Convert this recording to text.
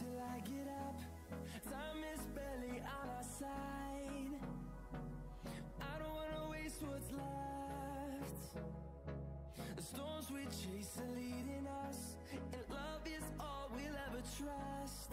Till I get up, time is barely on our side. I don't wanna waste what's left. The storms we chase are leading us, and love is all we'll ever trust.